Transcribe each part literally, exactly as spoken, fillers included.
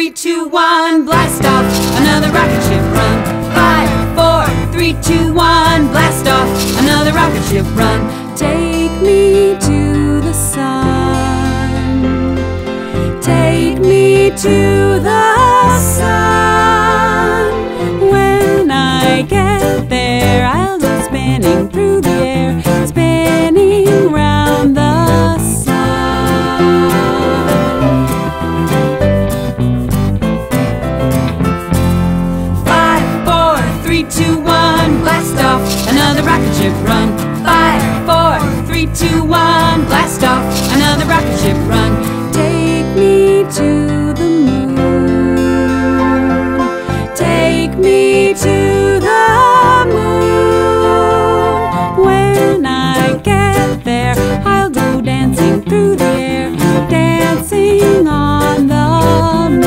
three, two, one, blast off. Another rocket ship run. Five, four, three, two, one, blast off. Another rocket ship run. Take me to the sun. Take me to the sun. When I get there, I'll be spinning through the air, spinning round the sun. Run. Five, four, three, two, one, blast off. Another rocket ship run. Take me to the moon. Take me to the moon. When I get there, I'll go dancing through the air, dancing on the moon.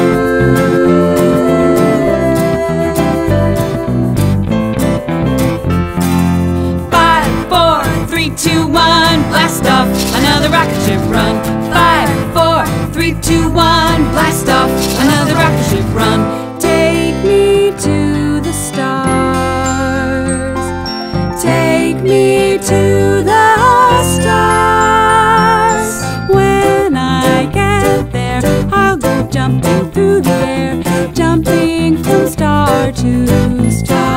Run. Five, four, three, two, one, blast off. Another rocket ship run. Take me to the stars. Take me to the stars. When I get there, I'll go jumping through the air, jumping from star to star.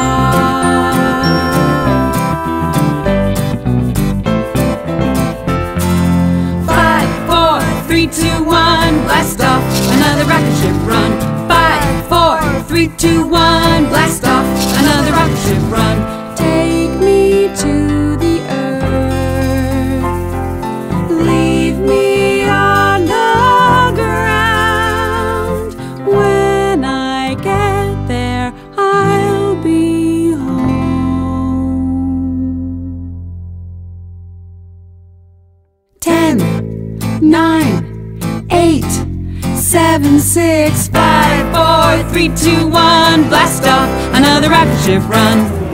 Three, two, one, blast off. Another rocket ship run. Take me to the earth. Leave me on the ground. When I get there, I'll be home. Ten, nine, eight, seven, six, five, four, three, two, one, blast off. Another rocket ship run.